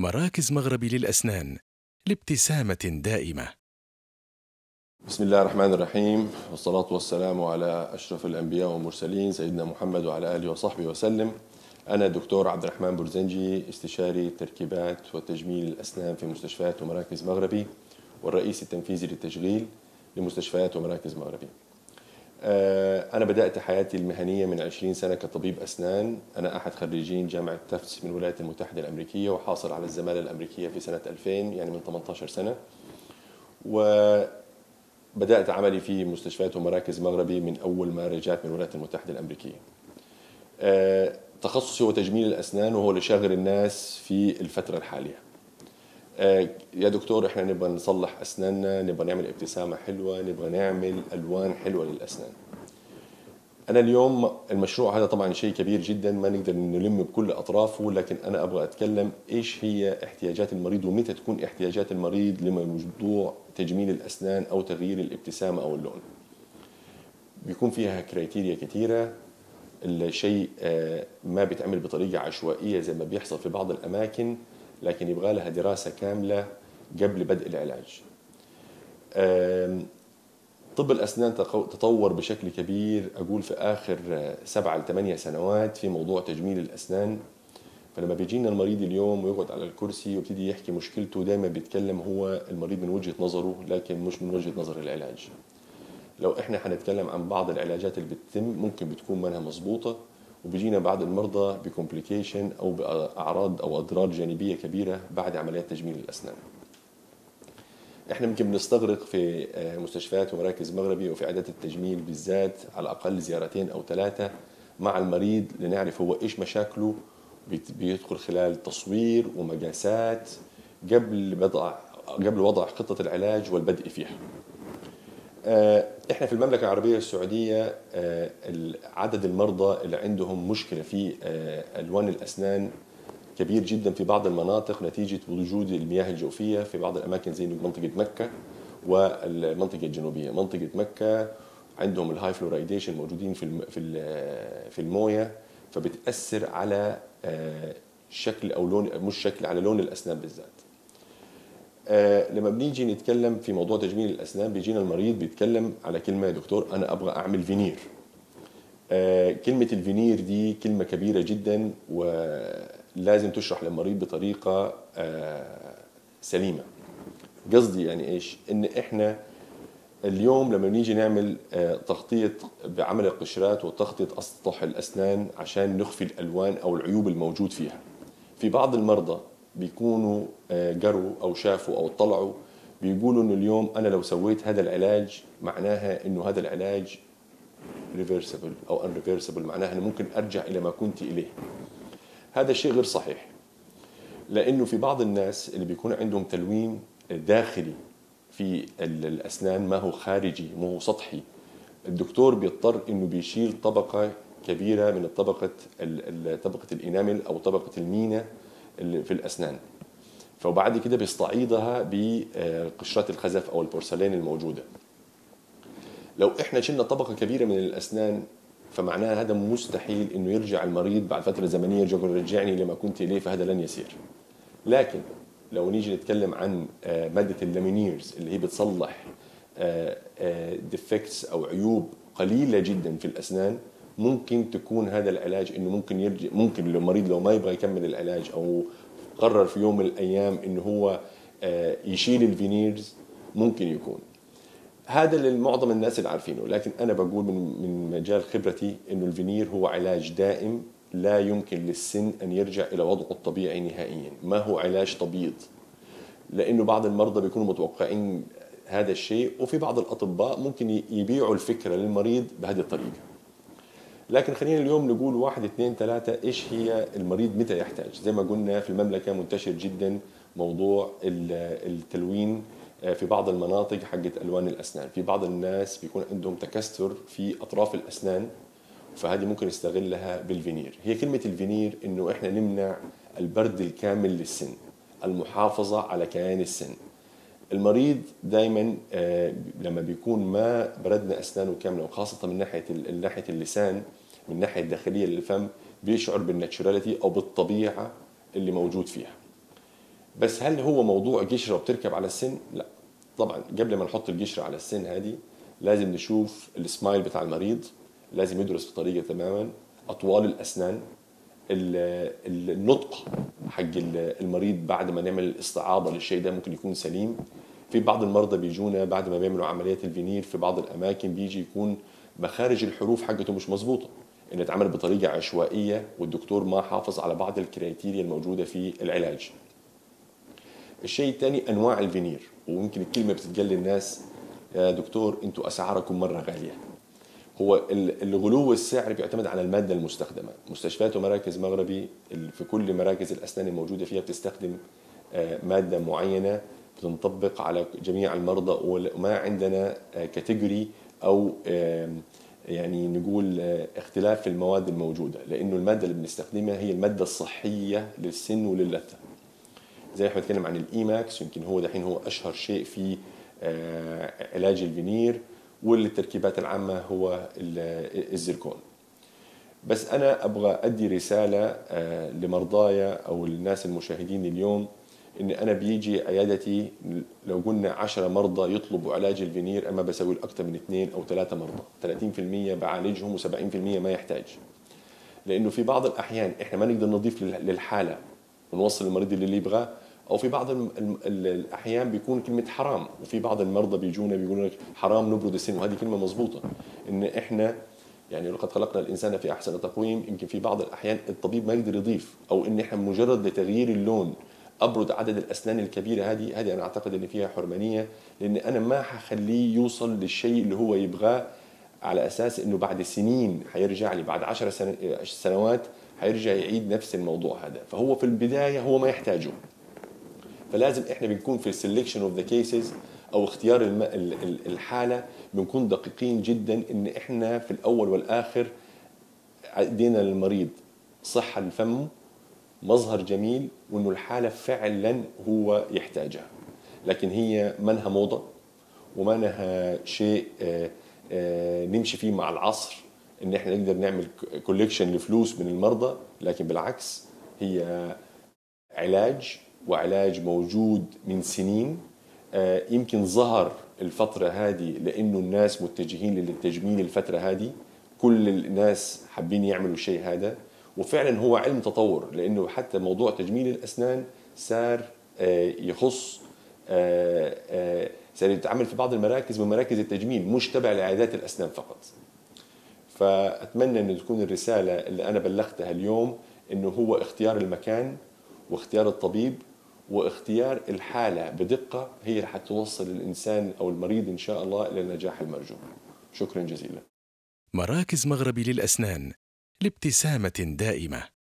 مراكز مغربي للأسنان لابتسامة دائمة. بسم الله الرحمن الرحيم، والصلاة والسلام على أشرف الأنبياء والمرسلين سيدنا محمد وعلى آله وصحبه وسلم. أنا دكتور عبد الرحمن برزنجي، استشاري تركيبات وتجميل الأسنان في مستشفيات ومراكز مغربي، والرئيس التنفيذي للتشغيل لمستشفيات ومراكز مغربي. أنا بدأت حياتي المهنية من 20 سنة كطبيب أسنان. أنا أحد خريجين جامعة تافتس من الولايات المتحدة الأمريكية، وحاصل على الزمالة الأمريكية في سنة 2000، يعني من 18 سنة. وبدأت عملي في مستشفيات ومراكز مغربي من أول ما رجعت من الولايات المتحدة الأمريكية. تخصصي هو تجميل الأسنان، وهو اللي شاغل الناس في الفترة الحالية. يا دكتور، احنا نبغى نصلح اسناننا، نبغى نعمل ابتسامه حلوه، نبغى نعمل الوان حلوه للاسنان. انا اليوم المشروع هذا طبعا شيء كبير جدا، ما نقدر نلم بكل اطرافه، لكن انا ابغى اتكلم ايش هي احتياجات المريض، ومتى تكون احتياجات المريض لموضوع تجميل الاسنان او تغيير الابتسامه او اللون. بيكون فيها كرايتيريا كثيره، الشيء ما بيتعمل بطريقه عشوائيه زي ما بيحصل في بعض الاماكن، لكن يبغى لها دراسة كاملة قبل بدء العلاج. طب الأسنان تطور بشكل كبير، أقول في آخر 7 ل 8 سنوات في موضوع تجميل الأسنان. فلما بيجينا المريض اليوم ويقعد على الكرسي ويبتدي يحكي مشكلته، دائما بيتكلم هو المريض من وجهة نظره، لكن مش من وجهة نظر العلاج. لو إحنا هنتكلم عن بعض العلاجات اللي بتتم، ممكن بتكون منها مظبوطة، وبيجينا بعض المرضى بكومبليكيشن او باعراض او اضرار جانبيه كبيره بعد عمليات تجميل الاسنان. احنا يمكن بنستغرق في مستشفيات ومراكز مغربي وفي عيادات التجميل بالذات على الاقل 2 أو 3 زيارات مع المريض لنعرف هو ايش مشاكله، بيدخل خلال تصوير ومقاسات قبل وضع خطه العلاج والبدء فيها. احنا في المملكة العربية السعودية عدد المرضى اللي عندهم مشكلة في ألوان الأسنان كبير جدا في بعض المناطق، نتيجة وجود المياه الجوفية في بعض الأماكن زي منطقة مكة والمنطقة الجنوبية. منطقة مكة عندهم الهاي فلورايديشن موجودين في الموية، فبتأثر على شكل أو لون، مش شكل، على لون الأسنان بالذات. لما بنيجي نتكلم في موضوع تجميل الأسنان، بيجينا المريض بيتكلم على كلمة: يا دكتور أنا أبغى أعمل فينير. كلمة الفينير دي كلمة كبيرة جدا، ولازم تشرح للمريض بطريقة سليمة. قصدي يعني إيش؟ إن إحنا اليوم لما بنيجي نعمل تغطية بعمل القشرات وتغطية أسطح الأسنان عشان نخفي الألوان أو العيوب الموجود فيها، في بعض المرضى بيكونوا قروا أو شافوا أو طلعوا، بيقولوا إنه اليوم أنا لو سويت هذا العلاج معناها إنه هذا العلاج ريفيرسبل أو انريفيرسبل، معناها أنا ممكن أرجع إلى ما كنت إليه. هذا الشيء غير صحيح، لأنه في بعض الناس اللي بيكون عندهم تلوين داخلي في الأسنان، ما هو خارجي، ما هو سطحي، الدكتور بيضطر إنه بيشيل طبقة كبيرة من طبقة الإنامل أو طبقة المينا في الأسنان، فبعد كده بيستعيضها بقشرات الخزف أو البورسلين الموجودة. لو إحنا شلنا طبقة كبيرة من الأسنان، فمعناها هذا مستحيل إنه يرجع المريض بعد فترة زمنية يرجع يرجعني لما كنت إليه، فهذا لن يصير. لكن لو نيجي نتكلم عن مادة اللامينيرز اللي هي بتصلح ديفكتس أو عيوب قليلة جدا في الأسنان، ممكن تكون هذا العلاج انه ممكن يرجع، ممكن المريض لو ما يبغى يكمل العلاج او قرر في يوم من الايام انه هو يشيل الفينيرز، ممكن يكون هذا اللي معظم الناس اللي عارفينه. لكن انا بقول من مجال خبرتي انه الفينير هو علاج دائم، لا يمكن للسن ان يرجع الى وضعه الطبيعي نهائيا، ما هو علاج تبييض، لانه بعض المرضى بيكونوا متوقعين هذا الشيء، وفي بعض الاطباء ممكن يبيعوا الفكره للمريض بهذه الطريقه. لكن خلينا اليوم نقول 1 2 3 ايش هي المريض متى يحتاج. زي ما قلنا في المملكه منتشر جدا موضوع التلوين في بعض المناطق حقت الوان الاسنان، في بعض الناس بيكون عندهم تكسر في اطراف الاسنان، فهذه ممكن نستغلها بالفينير. هي كلمه الفينير انه احنا نمنع البرد الكامل للسن، المحافظه على كيان السن. المريض دائما لما بيكون ما بردنا اسنانه كامله، وخاصه من ناحيه اللسان، من ناحيه الداخليه للفم، بيشعر بالناتشوراليتي او بالطبيعه اللي موجود فيها. بس هل هو موضوع جشره وبتركب على السن؟ لا طبعا، قبل ما نحط الجشره على السن هذه لازم نشوف السمايل بتاع المريض، لازم يدرس بطريقه تماما، اطوال الاسنان، النطق حق المريض بعد ما نعمل الاستعاضه للشيء ده ممكن يكون سليم. في بعض المرضى بيجونا بعد ما بيعملوا عمليات الفينير في بعض الاماكن بيجي يكون مخارج الحروف حقته مش مظبوطه، انها اتعمل بطريقه عشوائيه والدكتور ما حافظ على بعض الكريتيريا الموجوده في العلاج. الشيء الثاني انواع الفينير، وممكن الكلمه بتتقال للناس يا دكتور انتوا اسعاركم مره غاليه. هو الغلو السعر بيعتمد على الماده المستخدمه، مستشفيات ومراكز مغربي في كل مراكز الاسنان الموجوده فيها بتستخدم ماده معينه بتنطبق على جميع المرضى، وما عندنا كاتيجوري او يعني نقول اختلاف في المواد الموجوده، لانه الماده اللي بنستخدمها هي الماده الصحيه للسن وللثه. زي احنا بنتكلم عن الإيماكس، يمكن هو دحين هو اشهر شيء في علاج الفينير، والتركيبات العامه هو الزركون. بس انا ابغى ادي رساله لمرضايا او الناس المشاهدين اليوم، ان انا بيجي عيادتي لو قلنا 10 مرضى يطلبوا علاج الفينير، اما بسوي اكثر من 2 أو 3 مرضى، 30% بعالجهم و70% ما يحتاج. لانه في بعض الاحيان احنا ما نقدر نضيف للحاله ونوصل المريض اللي يبغاه، او في بعض الاحيان بيكون كلمه حرام، وفي بعض المرضى بيجونا بيقولوا لك حرام نبرد السن، وهذه كلمه مظبوطه، ان احنا يعني لقد خلقنا الانسان في احسن تقويم. يمكن في بعض الاحيان الطبيب ما يقدر يضيف، او ان احنا مجرد لتغيير اللون ابرد عدد الاسنان الكبيره، هذه انا اعتقد ان فيها حرمانيه، لان انا ما هخليه يوصل للشيء اللي هو يبغاه على اساس انه بعد سنين هيرجع لي، بعد 10 سنوات هيرجع يعيد نفس الموضوع هذا، فهو في البدايه هو ما يحتاجه. فلازم احنا بنكون في السلكشن اوف ذا كيسز او اختيار الحاله بنكون دقيقين جدا، ان احنا في الاول والاخر ادينا للمريض صحه الفم، مظهر جميل، وانه الحاله فعلا هو يحتاجها. لكن هي منها موضه ومنها شيء نمشي فيه مع العصر، ان احنا نقدر نعمل كوليكشن لفلوس من المرضى، لكن بالعكس هي علاج، وعلاج موجود من سنين. يمكن ظهر الفترة هذه لأنه الناس متجهين للتجميل الفترة هذه، كل الناس حابين يعملوا الشيء هذا، وفعلا هو علم تطور، لأنه حتى موضوع تجميل الأسنان صار يخص صار يتعمل في بعض المراكز من مراكز التجميل، مش تبع لعيادات الأسنان فقط. فأتمنى أن تكون الرسالة اللي أنا بلغتها اليوم، أنه هو اختيار المكان واختيار الطبيب واختيار الحالة بدقة هي اللي حتوصل الإنسان أو المريض إن شاء الله إلى النجاح المرجو. شكرا جزيلا. مراكز مغربي للأسنان لابتسامة دائمة.